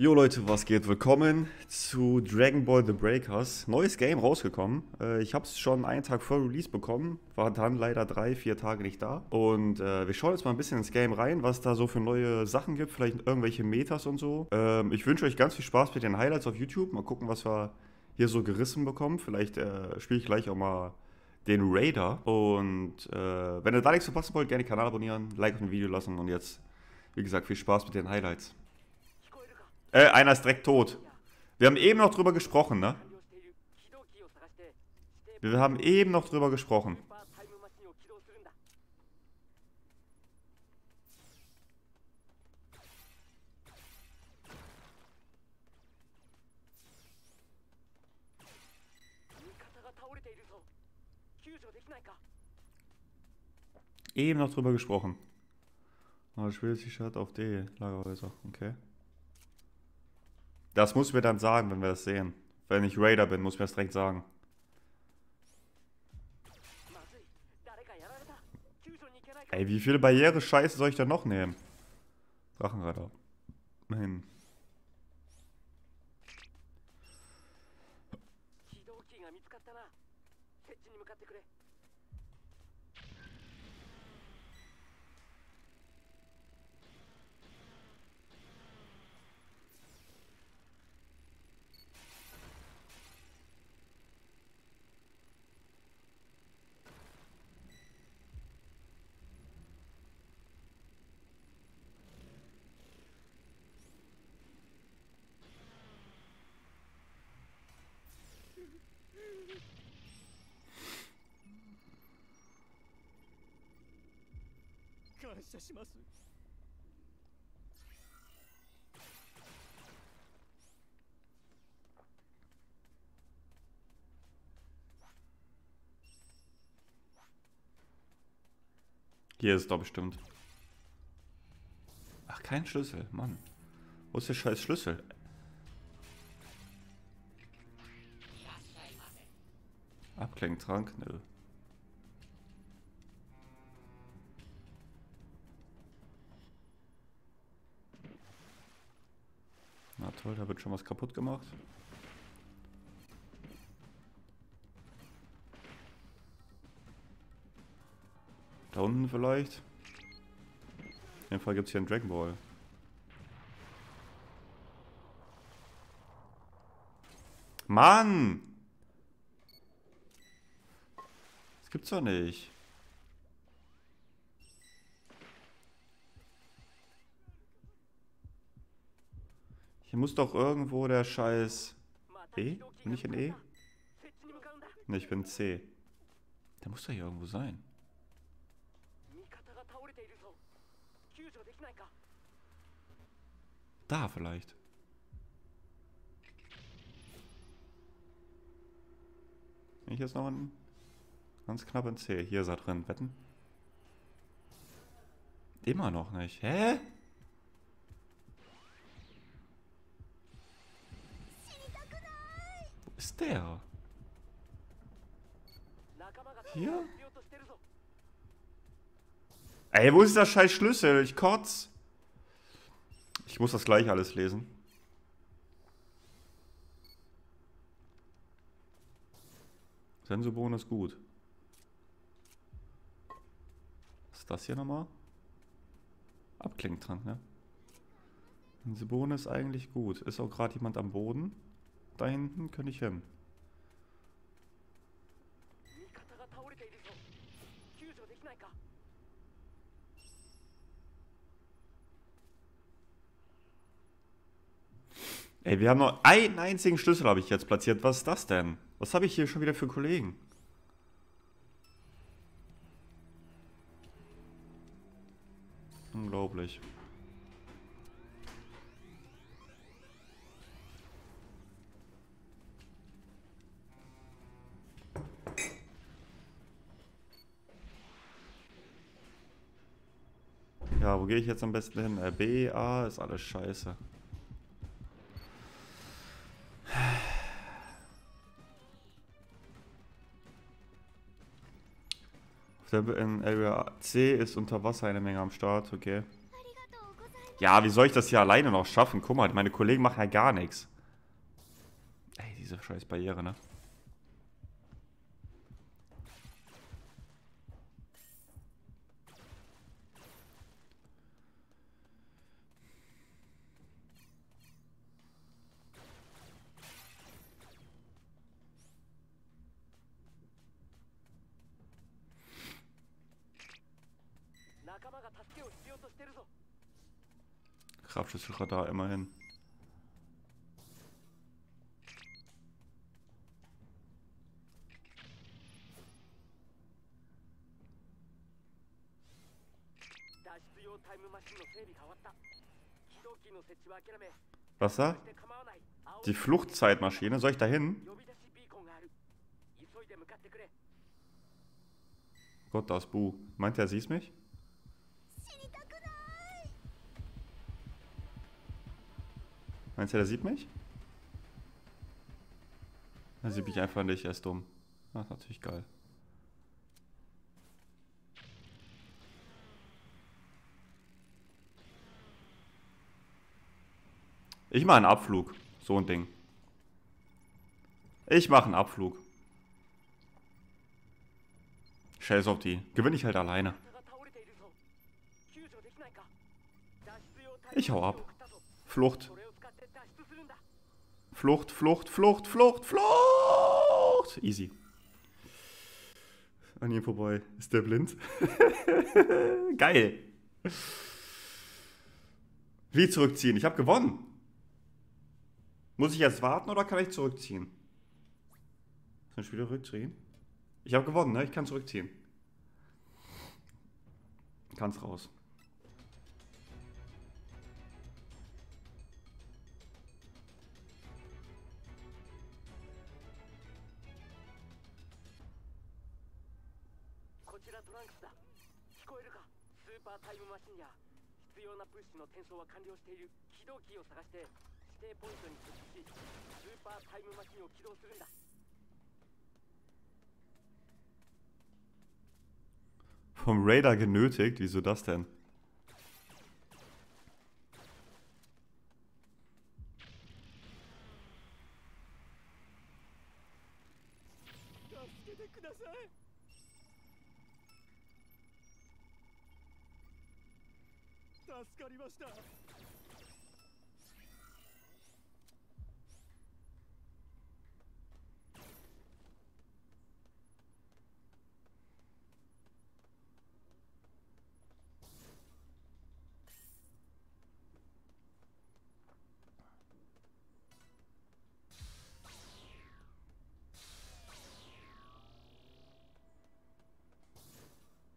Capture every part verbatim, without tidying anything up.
Jo Leute, was geht? Willkommen zu Dragon Ball The Breakers. Neues Game rausgekommen. Äh, ich habe es schon einen Tag vor Release bekommen, war dann leider drei, vier Tage nicht da. Und äh, wir schauen jetzt mal ein bisschen ins Game rein, was da so für neue Sachen gibt, vielleicht irgendwelche Metas und so. Ähm, ich wünsche euch ganz viel Spaß mit den Highlights auf YouTube. Mal gucken, was wir hier so gerissen bekommen. Vielleicht äh, spiele ich gleich auch mal den Raider. Und äh, wenn ihr da nichts verpassen wollt, gerne den Kanal abonnieren, Like auf ein Video lassen und jetzt, wie gesagt, viel Spaß mit den Highlights. Äh, einer ist direkt tot. Wir haben eben noch drüber gesprochen, ne? Wir haben eben noch drüber gesprochen. Eben noch drüber gesprochen. Oh, ich will jetzt die Stadt auf D. Lagerhäuser, okay. Das muss ich mir dann sagen, wenn wir das sehen. Wenn ich Raider bin, muss ich mir das direkt sagen. Ey, wie viele Barriere-Scheiße soll ich denn noch nehmen? Drachenradar. Nein. Hier ist es doch bestimmt. Ach, kein Schlüssel, Mann. Wo ist der scheiß Schlüssel? Abklingtrank? Nö. Na toll, da wird schon was kaputt gemacht. Da unten vielleicht. Auf jeden Fall gibt es hier einen Dragon Ball. Mann! Das gibt's doch nicht. Hier muss doch irgendwo der Scheiß... E? Bin ich in E? Ne, ich bin C. Der muss doch hier irgendwo sein. Da vielleicht. Bin ich jetzt noch in... Ganz knapp in C. Hier ist er drin. Wetten? Immer noch nicht. Hä? Ist der? Hier? Ey, wo ist der scheiß Schlüssel? Ich kotz. Ich muss das gleich alles lesen. Sensobohnen ist gut. Was ist das hier nochmal? Abklingtrank, ne? Sensobohnen ist eigentlich gut. Ist auch gerade jemand am Boden? Da hinten könnte ich hin. Ey, wir haben noch einen einzigen Schlüssel, habe ich jetzt platziert. Was ist das denn? Was habe ich hier schon wieder für Kollegen? Unglaublich. Ja, wo gehe ich jetzt am besten hin? Äh, B, A, ist alles scheiße. In Area C ist unter Wasser eine Menge am Start, okay. Ja, wie soll ich das hier alleine noch schaffen? Guck mal, meine Kollegen machen ja gar nichts. Ey, diese scheiß Barriere, ne? Kraftschlüsselradar immerhin. Was da? Die Fluchtzeitmaschine, soll ich da hin? Gott, das Bu. Meint er, siehst mich? Meinst du, der sieht mich? Er sieht mich einfach nicht, er ist dumm. Das ist natürlich geil. Ich mache einen Abflug. So ein Ding. Ich mache einen Abflug. Scheiß auf die. Gewinne ich halt alleine. Ich hau ab. Flucht. Flucht, Flucht, Flucht, Flucht, Flucht! Easy. An ihm vorbei. Ist der blind? Geil. Wie zurückziehen? Ich habe gewonnen. Muss ich jetzt warten oder kann ich zurückziehen? Soll ich wieder zurückziehen? Ich habe gewonnen, ne? Ich kann zurückziehen. Kann's raus. Vom Raider genötigt? Wieso das denn?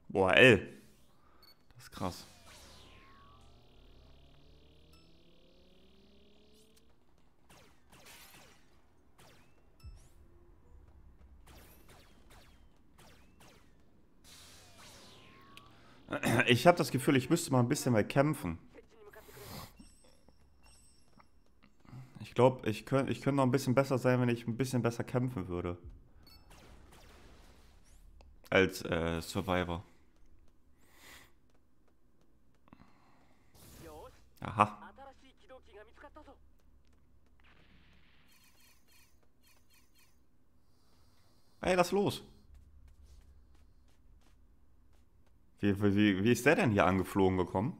Boah, ey. Das ist krass. Ich habe das Gefühl, ich müsste mal ein bisschen mehr kämpfen. Ich glaube, ich könnte ich könnte noch ein bisschen besser sein, wenn ich ein bisschen besser kämpfen würde. Als äh, Survivor. Aha. Ey, lass los. Wie, wie, wie ist der denn hier angeflogen gekommen?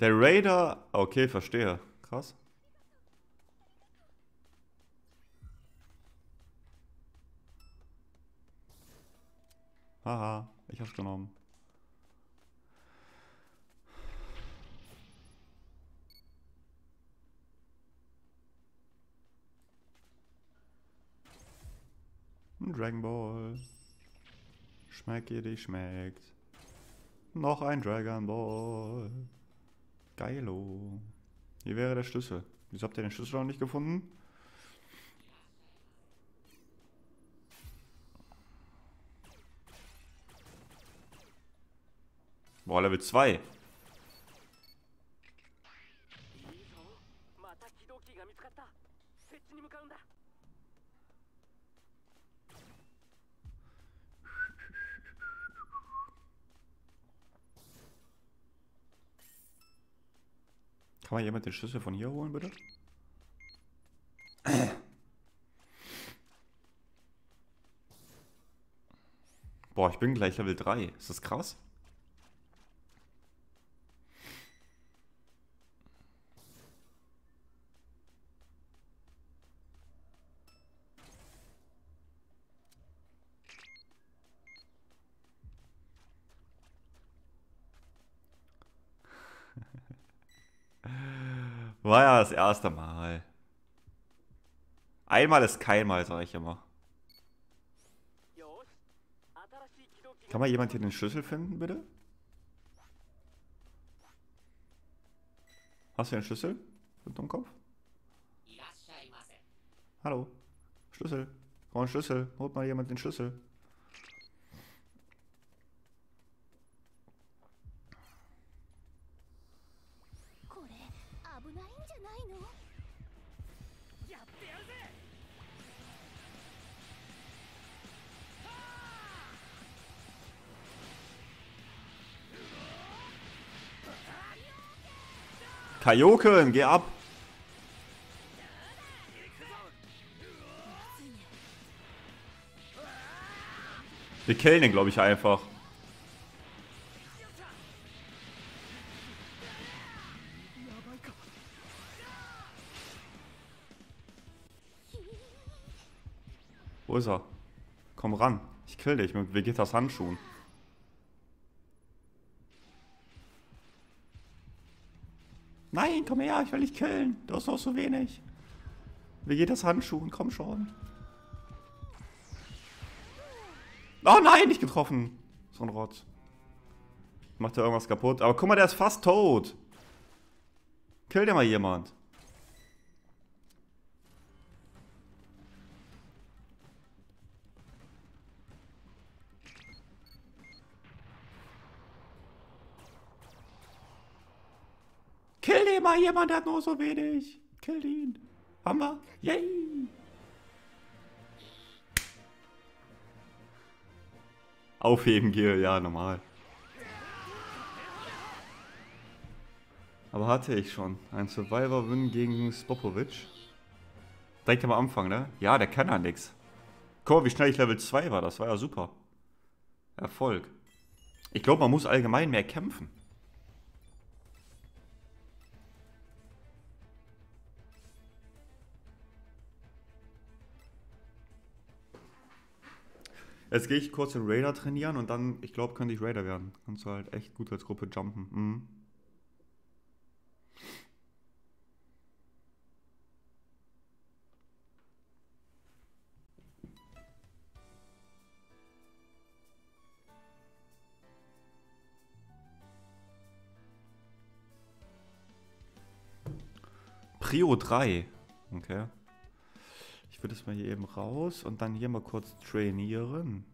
Der Raider... Okay, verstehe. Krass. Haha, ich hab's genommen. Dragon Ball. Schmecki, die schmeckt. Noch ein Dragon Ball. Geilo. Hier wäre der Schlüssel. Wieso habt ihr den Schlüssel noch nicht gefunden? Boah, Level zwei. Kann mal jemand den Schlüssel von hier holen, bitte? Boah, ich bin gleich Level drei. Ist das krass? War ja das erste Mal. Einmal ist kein Mal, sag ich immer. Kann mal jemand hier den Schlüssel finden, bitte? Hast du den Schlüssel? Mit dem Kopf? Hallo? Schlüssel? Ich brauche einen Schlüssel. Holt mal jemand den Schlüssel. Kaioken, geh ab! Wir killen ihn, glaube ich, einfach. Wo ist er? Komm ran. Ich kill dich mit Vegetas Handschuhen. Nein, komm her, ich will dich killen. Du hast noch so wenig. Vegetas Handschuhen, komm schon. Oh nein, nicht getroffen. So ein Rotz. Macht er irgendwas kaputt? Aber guck mal, der ist fast tot. Kill dir mal jemand. Kill den mal, jemand hat nur so wenig. Kill ihn. Haben wir? Yay! Aufheben gehe, ja, normal. Aber hatte ich schon. Ein Survivor-Win gegen Spopovic. Direkt am Anfang, ne? Ja, der kann ja nix. Guck mal, wie schnell ich Level zwei war. Das war ja super. Erfolg. Ich glaube, man muss allgemein mehr kämpfen. Jetzt gehe ich kurz den Raider trainieren und dann, ich glaube, könnte ich Raider werden. Kannst du halt echt gut als Gruppe jumpen. Mhm. Prio drei. Okay. Ich würde das mal hier eben raus und dann hier mal kurz trainieren.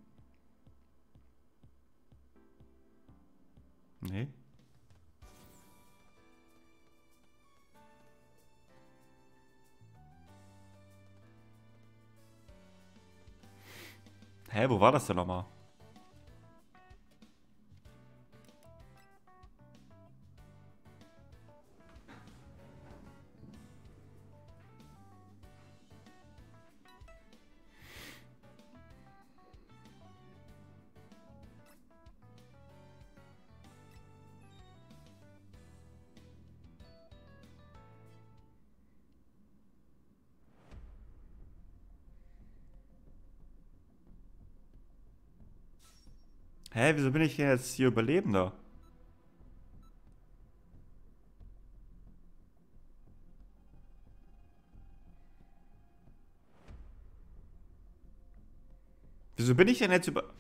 Nee. Hä, wo war das denn nochmal? Hä, wieso bin ich jetzt hier Überlebender? Wieso bin ich denn jetzt über...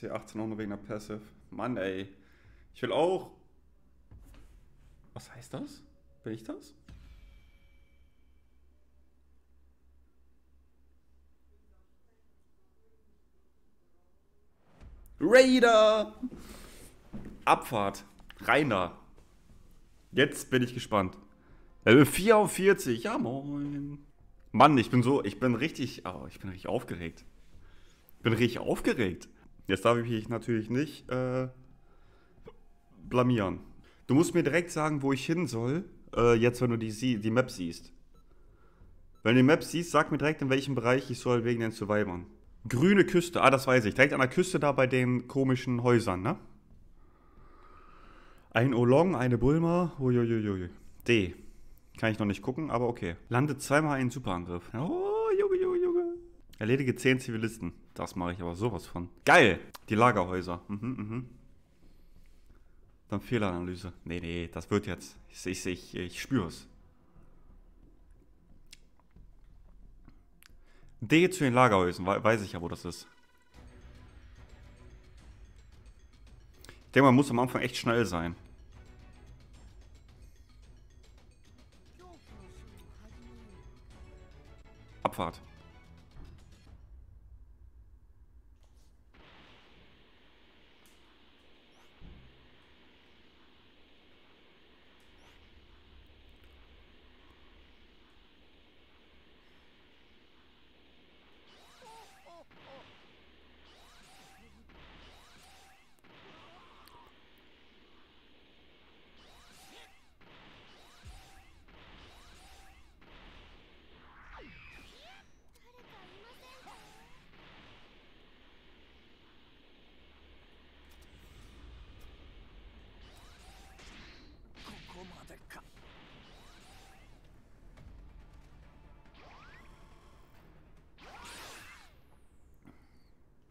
C achtzehn auch nur wegen der Passive. Mann, ey. Ich will auch. Was heißt das? Bin ich das? Raider! Abfahrt. Rainer. Jetzt bin ich gespannt. Level vierundvierzig. Ja, moin. Mann, ich bin so, ich bin richtig, oh, ich bin richtig aufgeregt. Ich bin richtig aufgeregt. Jetzt darf ich mich natürlich nicht äh, blamieren. Du musst mir direkt sagen, wo ich hin soll, äh, jetzt, wenn du die, die Map siehst. Wenn du die Map siehst, sag mir direkt, in welchem Bereich ich soll wegen den Survivern. Grüne Küste, ah, das weiß ich. Direkt an der Küste da bei den komischen Häusern, ne? Ein Olong, eine Bulma, uiuiuiui. D. Kann ich noch nicht gucken, aber okay. Landet zweimal einen Superangriff. Oh, Junge, Junge, Junge. Erledige zehn Zivilisten. Das mache ich aber sowas von. Geil! Die Lagerhäuser. Mhm, mhm. Dann Fehleranalyse. Nee, nee, das wird jetzt. Ich, ich, ich, ich spüre es. D zu den Lagerhäusern. Weiß ich ja, wo das ist. Ich denke, man muss am Anfang echt schnell sein. Abfahrt.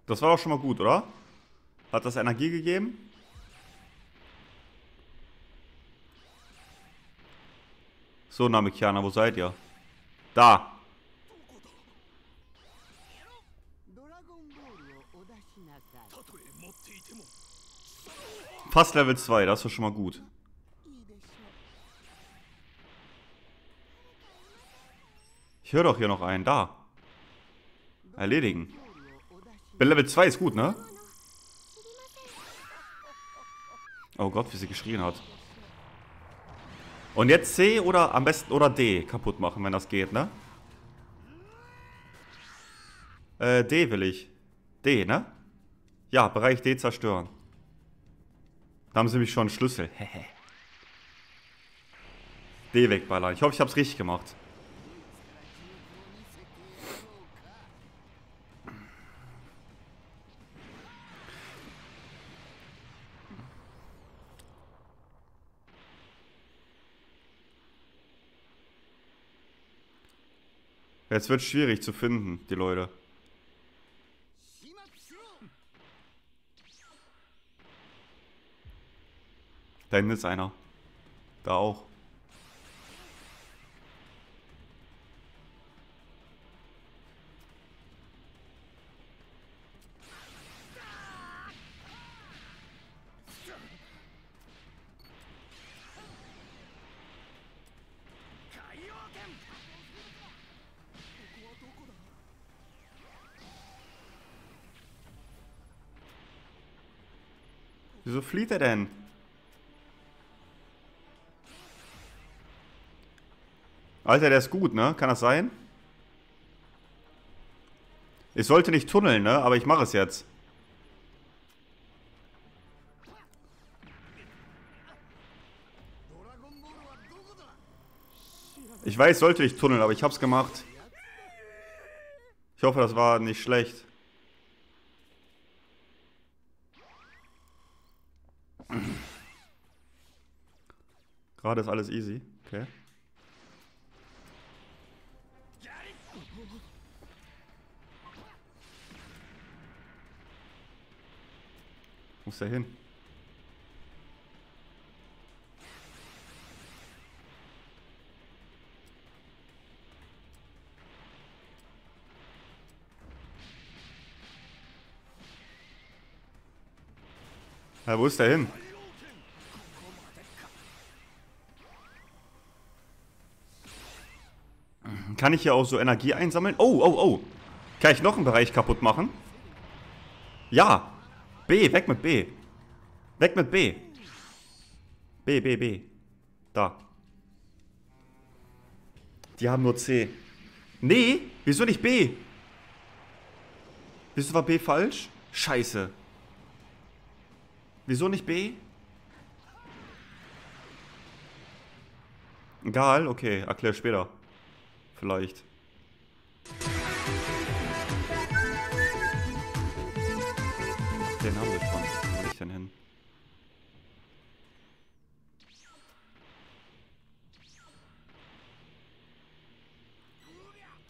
Das war doch schon mal gut, oder? Hat das Energie gegeben? So, Namekiana, wo seid ihr? Da! Fast Level zwei, das war schon mal gut. Ich höre doch hier noch einen, da. Erledigen. Level zwei ist gut, ne? Oh Gott, wie sie geschrien hat. Und jetzt C oder am besten oder D kaputt machen, wenn das geht, ne? Äh, D will ich. D, ne? Ja, Bereich D zerstören. Da haben sie mich schon einen Schlüssel. D wegballern. Ich hoffe, ich hab's richtig gemacht. Jetzt wird es schwierig zu finden, die Leute. Da hinten ist einer. Da auch. Wieso flieht er denn? Alter, der ist gut, ne? Kann das sein? Ich sollte nicht tunneln, ne? Aber ich mache es jetzt. Ich weiß, ich sollte nicht tunneln, aber ich hab's gemacht. Ich hoffe, das war nicht schlecht. Gerade ist alles easy. Okay. Wo ist der hin? Na, wo ist der hin? Kann ich hier auch so Energie einsammeln? Oh, oh, oh. Kann ich noch einen Bereich kaputt machen? Ja. B, weg mit B. Weg mit B. B, B, B. Da. Die haben nur C. Nee, wieso nicht B? Wieso war B falsch? Scheiße. Wieso nicht B? Egal, okay, erklär später. Vielleicht. Den haben wir schon. Wo will ich denn hin?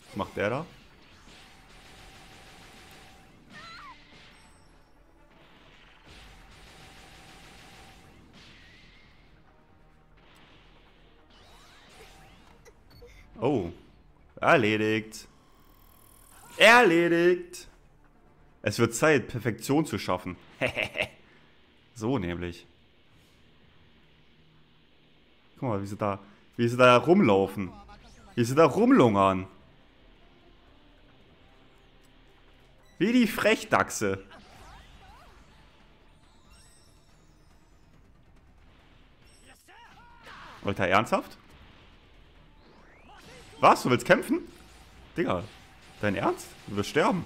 Was macht der da? Oh. Erledigt. Erledigt. Es wird Zeit, Perfektion zu schaffen. So nämlich. Guck mal, wie sie da, wie sie da rumlaufen. Wie sie da rumlungern. Wie die Frechdachse. Alter, ernsthaft? Was? Du willst kämpfen? Digga, dein Ernst? Du wirst sterben.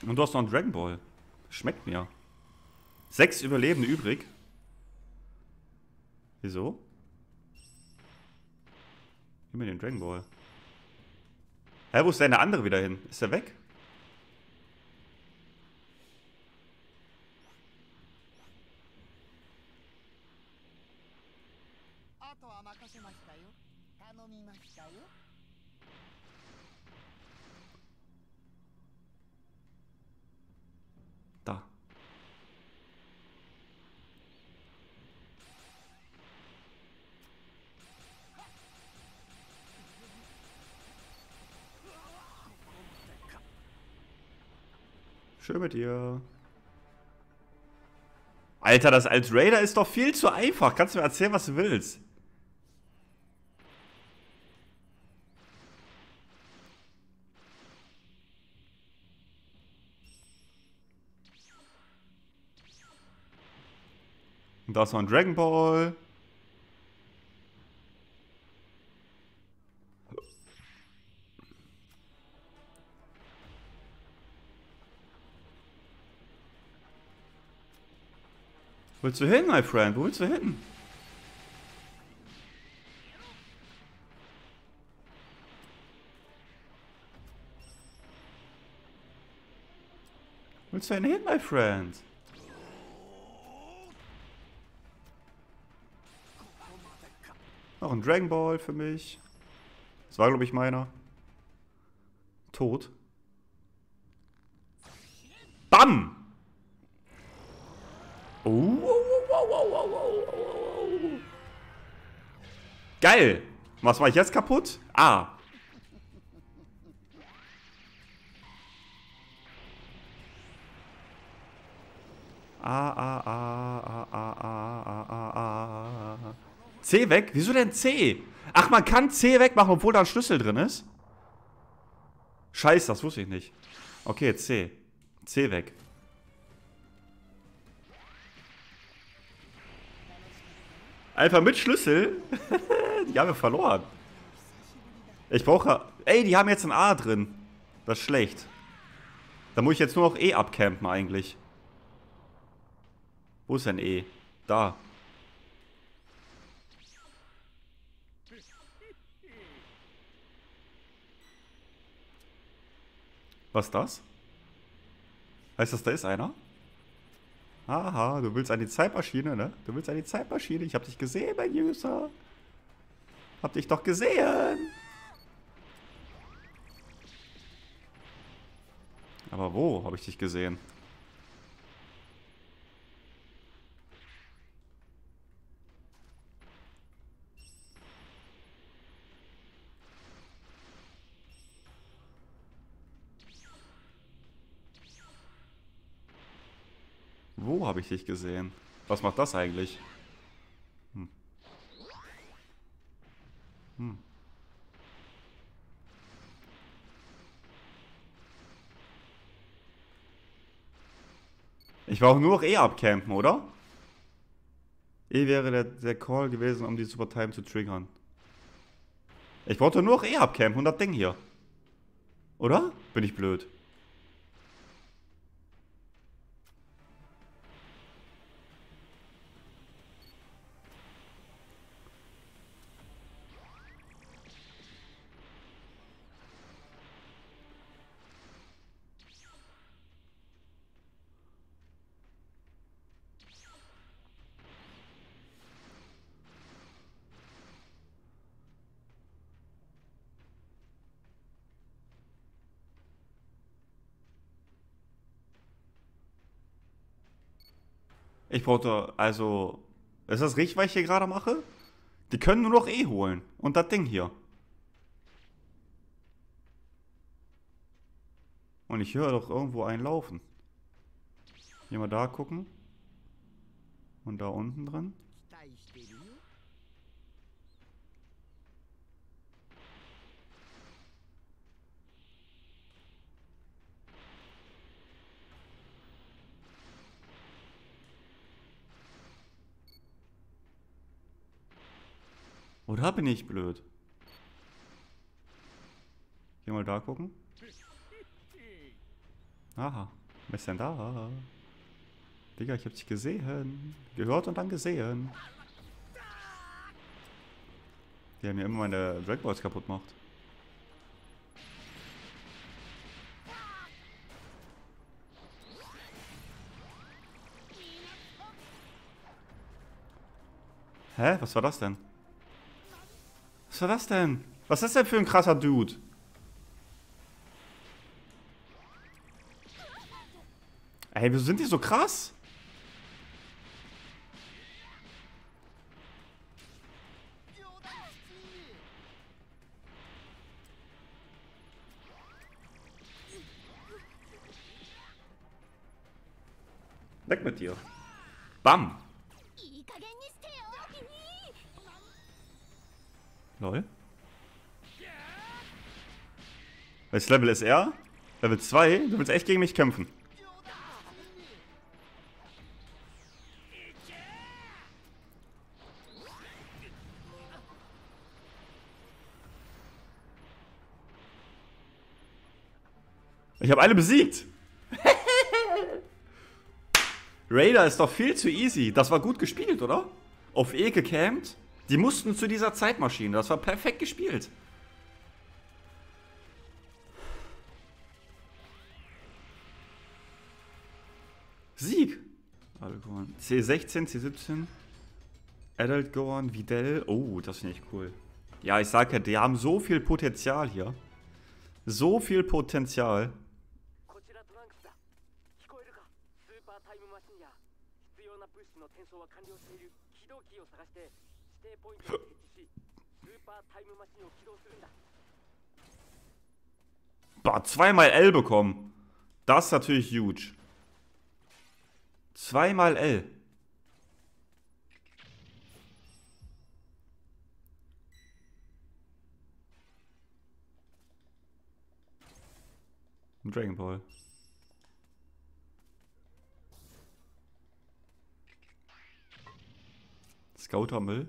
Und du hast noch einen Dragon Ball. Schmeckt mir. Sechs Überlebende übrig. Wieso? Gib mir den Dragon Ball. Hä, wo ist denn der andere wieder hin? Ist der weg? Da. Schön mit dir. Alter, das als Raider ist doch viel zu einfach. Kannst du mir erzählen, was du willst? Und da ist noch ein Dragon Ball. Wo willst du hin, my friend? Wo willst du hin? Wo willst du denn hin, my friend? Noch ein Dragon Ball für mich. Das war, glaube ich, meiner. Tot. Bam! Oh, oh, oh, oh, oh, oh, oh. Geil! Was mache ich jetzt kaputt? Ah! Ah, ah, ah, ah, ah, ah, ah, ah, ah. C weg? Wieso denn C? Ach, man kann C wegmachen, obwohl da ein Schlüssel drin ist? Scheiße, das wusste ich nicht. Okay, C. C weg. Einfach mit Schlüssel? Die haben wir verloren. Ich brauche... Ey, die haben jetzt ein A drin. Das ist schlecht. Da muss ich jetzt nur noch E abcampen eigentlich. Wo ist denn E? Da. Was ist das? Heißt das, da ist einer? Aha, du willst an die Zeitmaschine, ne? Du willst an die Zeitmaschine. Ich hab dich gesehen, mein User. Hab dich doch gesehen. Aber wo habe ich dich gesehen? Wo habe ich dich gesehen? Was macht das eigentlich? Hm. Hm. Ich war auch nur noch eh abcampen, oder? E wäre der, der Call gewesen, um die Super Time zu triggern. Ich wollte nur noch eh abcampen und das Ding hier. Oder? Bin ich blöd. Ich brauchte, also, ist das richtig, was ich hier gerade mache? Die können nur noch E holen. Und das Ding hier. Und ich höre doch irgendwo einen laufen. Hier mal da gucken. Und da unten drin. Oder bin ich blöd? Geh mal da gucken. Aha, was ist denn da? Digga, ich hab dich gesehen. Gehört und dann gesehen. Die haben ja immer meine Dragon Balls kaputt gemacht. Hä? Was war das denn? Was war das denn? Was ist das denn für ein krasser Dude? Ey, wieso sind die so krass? Weg mit dir. Bam. Lol. Welches Level ist er? Level zwei? Du willst echt gegen mich kämpfen. Ich habe alle besiegt. Raider ist doch viel zu easy. Das war gut gespielt, oder? Auf E gecampt. Die mussten zu dieser Zeitmaschine. Das war perfekt gespielt. Sieg. C sechzehn, C siebzehn. Adult Gohan, Videl. Oh, das finde ich cool. Ja, ich sage ja, die haben so viel Potenzial hier. So viel Potenzial. Boah, zweimal L bekommen. Das ist natürlich huge. Zweimal L. Dragon Ball. Scoutermüll.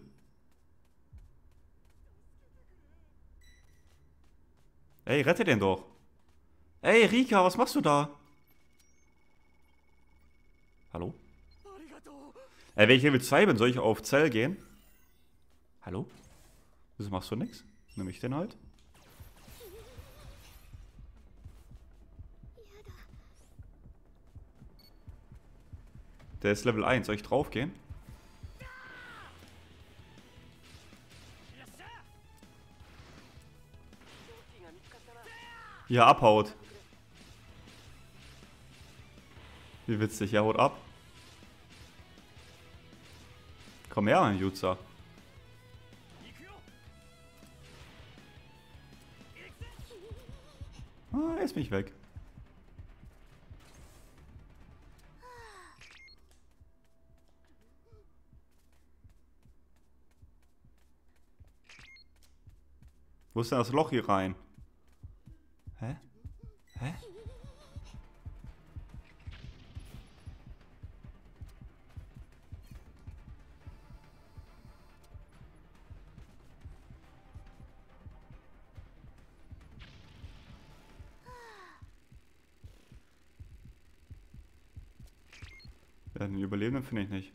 Ey, rette den doch. Ey, Rika, was machst du da? Hallo? Ey, wenn ich Level zwei bin, soll ich auf Zell gehen? Hallo? Wieso machst du nix? Nimm ich den halt. Der ist Level eins, soll ich drauf gehen? Ja, abhaut. Wie witzig, ja, haut ab. Komm her, mein Jutzer. Ah, jetzt bin ich weg. Wo ist denn das Loch hier rein? Hä? Hä? Ja, den Überlebenden finde ich nicht.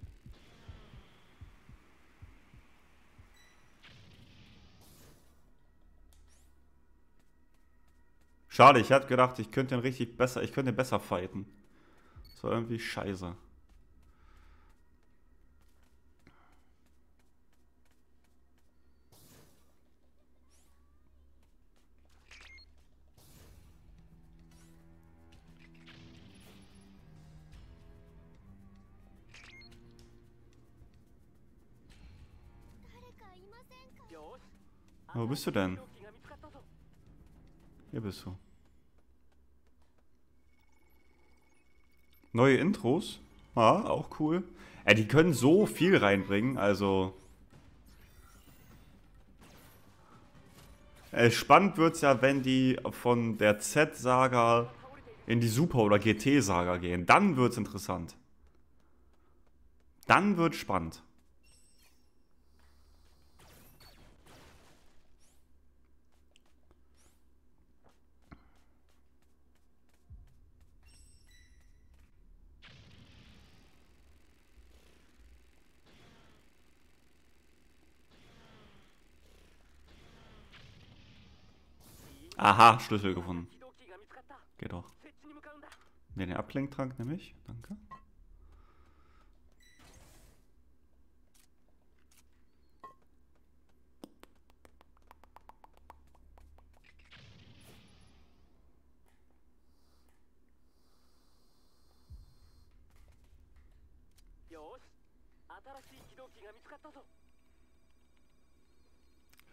Schade, ich hatte gedacht, ich könnte den richtig besser, ich könnte den besser fighten. Das war irgendwie scheiße. Wo bist du denn? Hier bist du. Neue Intros? Ja, auch cool. Ja, die können so viel reinbringen, also... Ja, spannend wird's ja, wenn die von der Z-Saga in die Super- oder G T-Saga gehen. Dann wird's interessant. Dann wird's spannend. Aha, Schlüssel gefunden. Geht doch. Ne, den Ablenktrank nehme ich. Danke.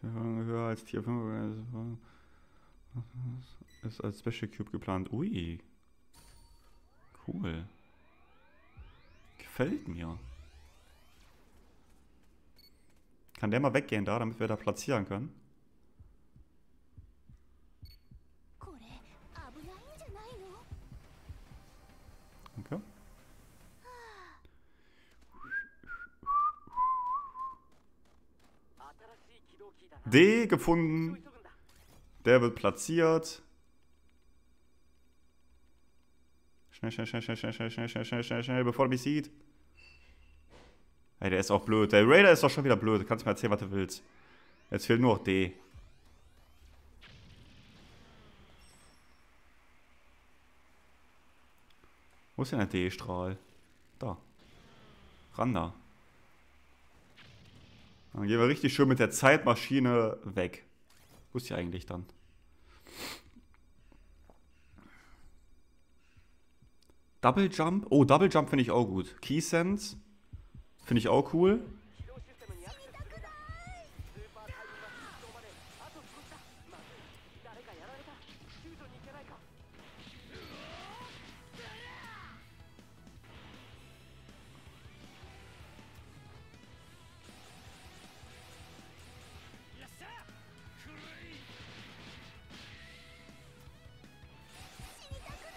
Höher als Tier fünf. Ist als Special Cube geplant. Ui. Cool. Gefällt mir. Kann der mal weggehen da, damit wir da platzieren können? Okay. D gefunden. Der wird platziert. Schnell, schnell, schnell, schnell, schnell, schnell, schnell, schnell, schnell, schnell, schnell, bevor er mich sieht. Ey, der ist auch blöd. Der Raider ist doch schon wieder blöd. Du kannst mir erzählen, was du willst. Jetzt fehlt nur noch D. Wo ist denn der D-Strahl? Da. Ran da. Dann gehen wir richtig schön mit der Zeitmaschine weg. Wo ist die eigentlich dann? Double Jump? Oh, Double Jump finde ich auch gut. Key Sense finde ich auch cool.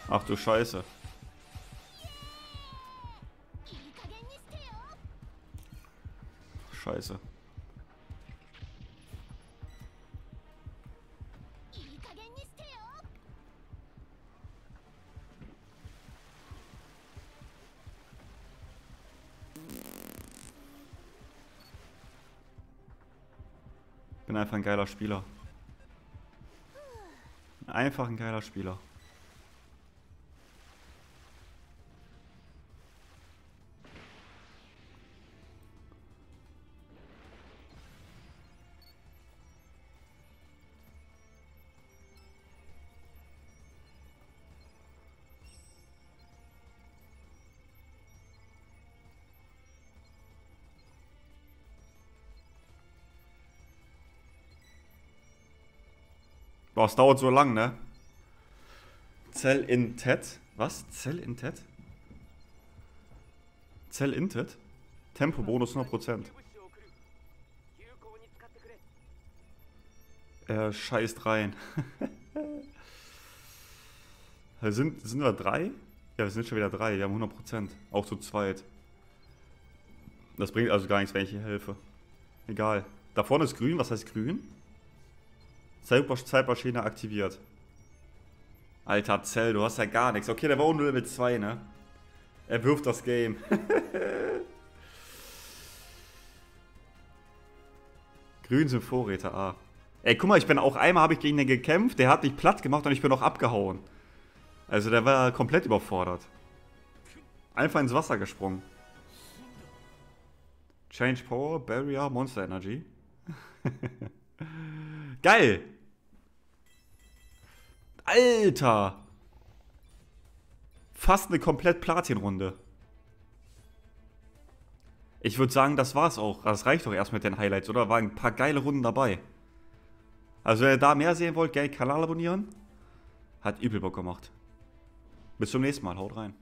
Ach du Scheiße. Scheiße. Bin einfach ein geiler Spieler. Einfach ein geiler Spieler. Boah, es dauert so lang, ne? Zell in Tet? Was? Zell in Tet? Zell in Tet? Tempo-Bonus hundert Prozent. Er scheißt rein. sind, sind wir drei? Ja, wir sind schon wieder drei. Wir haben hundert Prozent. Auch zu zweit. Das bringt also gar nichts, wenn ich hier helfe. Egal. Da vorne ist grün. Was heißt grün? Zeitmaschine aktiviert. Alter Zell, du hast ja gar nichts. Okay, der war unten Level zwei, ne? Er wirft das Game. Grün sind Vorräte, ah. Ey, guck mal, ich bin auch einmal habe ich gegen den gekämpft, der hat mich platt gemacht und ich bin auch abgehauen. Also der war komplett überfordert. Einfach ins Wasser gesprungen. Change Power, Barrier, Monster Energy. Geil! Alter! Fast eine komplett Platin-Runde. Ich würde sagen, das war's auch. Das reicht doch erst mit den Highlights, oder? Waren ein paar geile Runden dabei. Also, wenn ihr da mehr sehen wollt, gerne Kanal abonnieren. Hat übel Bock gemacht. Bis zum nächsten Mal. Haut rein.